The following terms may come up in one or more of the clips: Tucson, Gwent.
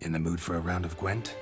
In the mood for a round of Gwent?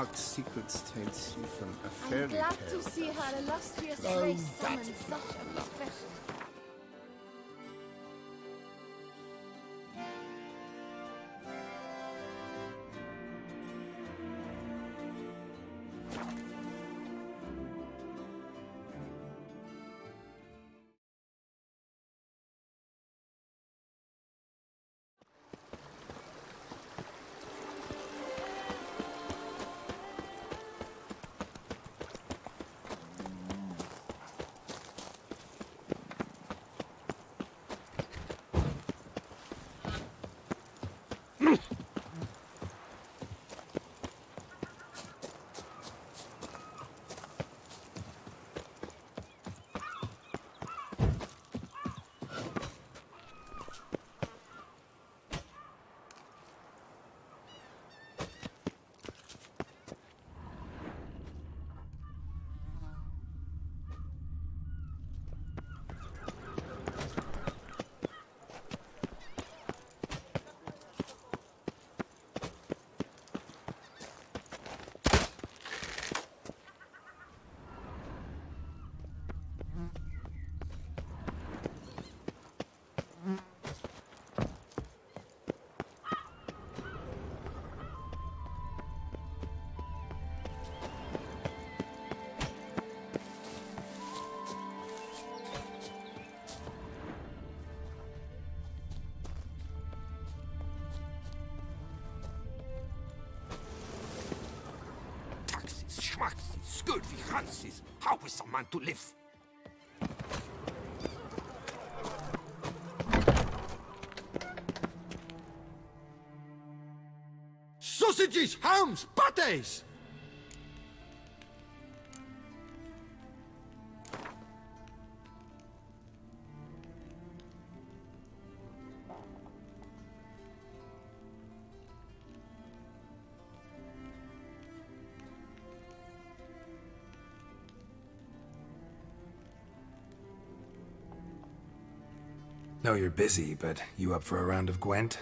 dark secrets tells you from a fairy tale. I'm glad to see her illustrious race summon such a profession. Good wie Hans is. How is someone to live? Sausages, hams, pâtés! I know you're busy, but you up for a round of Gwent?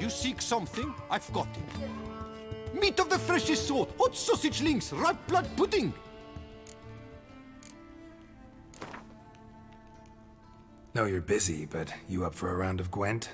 You seek something? I've got it. Meat of the freshest sort, hot sausage links, ripe blood pudding. No, you're busy, but you up for a round of Gwent?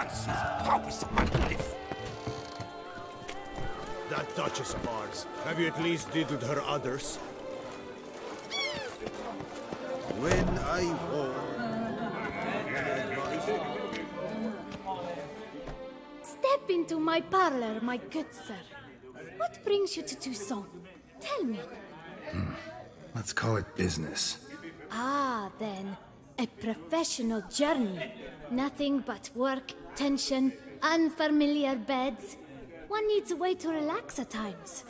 Francis, how is one to live? That Duchess of ours. Have you at least diddled her others? When I war... Step into my parlor, my good sir. What brings you to Tucson? Tell me. Let's call it business. Ah, then. A professional journey. Nothing but work, tension, unfamiliar beds. One needs a way to relax at times.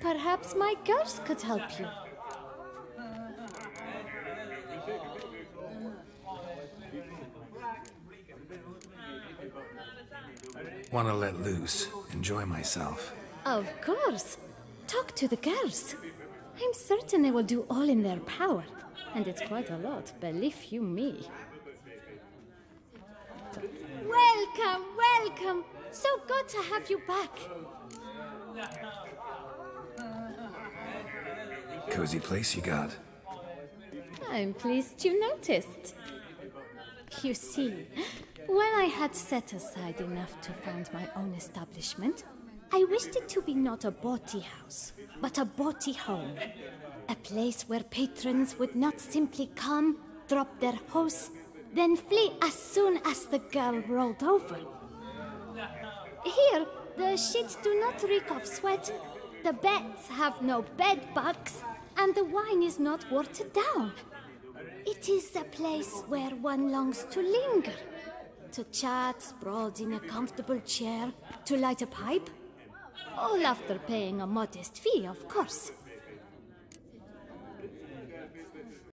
Perhaps my curse could help you. Want to let loose, enjoy myself. Of course. Talk to the girls. I'm certain they will do all in their power. And it's quite a lot, believe you me. Welcome, welcome. So good to have you back. Cozy place you got. I'm pleased you noticed. You see, when I had set aside enough to found my own establishment, I wished it to be not a bawdy house, but a bawdy home. A place where patrons would not simply come, drop their hosts, then flee as soon as the girl rolled over. Here, the sheets do not reek of sweat, the beds have no bed bugs, and the wine is not watered down. It is a place where one longs to linger, to chat sprawled in a comfortable chair, to light a pipe, all after paying a modest fee, of course.